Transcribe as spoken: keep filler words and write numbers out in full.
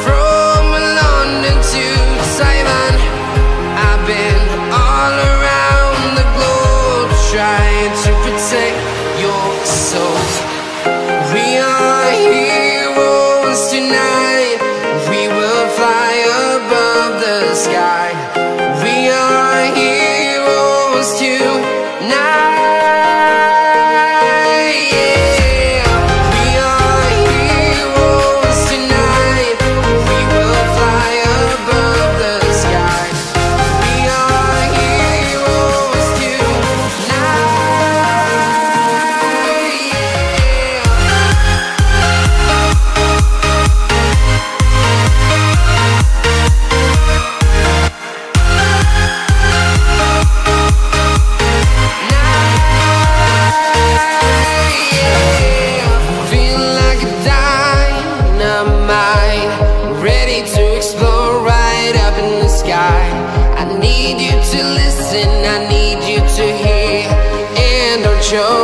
from London to Taiwan. I've been all around the globe, trying to protect your soul. We are heroes tonight. We will fly above the sky. We are heroes tonight. I need you to listen, I need you to hear, and don't show